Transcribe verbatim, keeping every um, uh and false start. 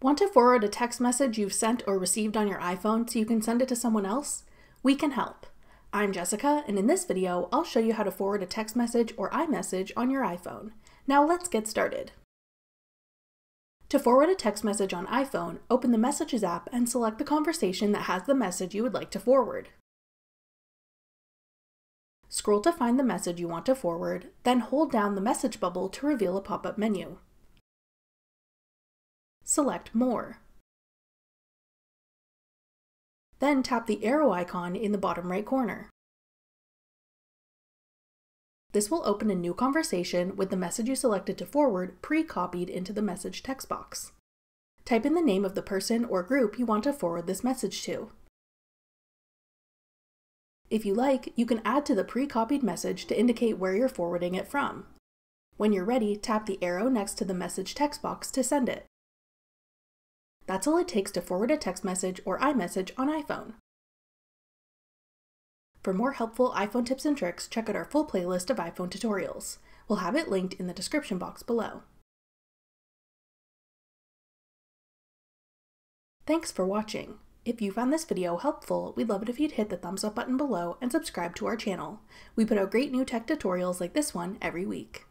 Want to forward a text message you've sent or received on your iPhone so you can send it to someone else? We can help. I'm Jessica, and in this video, I'll show you how to forward a text message or iMessage on your iPhone. Now let's get started. To forward a text message on iPhone, open the Messages app and select the conversation that has the message you would like to forward. Scroll to find the message you want to forward, then hold down the message bubble to reveal a pop-up menu. Select More. Then tap the arrow icon in the bottom right corner. This will open a new conversation with the message you selected to forward pre-copied into the message text box. Type in the name of the person or group you want to forward this message to. If you like, you can add to the pre-copied message to indicate where you're forwarding it from. When you're ready, tap the arrow next to the message text box to send it. That's all it takes to forward a text message or iMessage on iPhone. For more helpful iPhone tips and tricks, check out our full playlist of iPhone tutorials. We'll have it linked in the description box below. Thanks for watching. If you found this video helpful, we'd love it if you'd hit the thumbs up button below and subscribe to our channel. We put out great new tech tutorials like this one every week.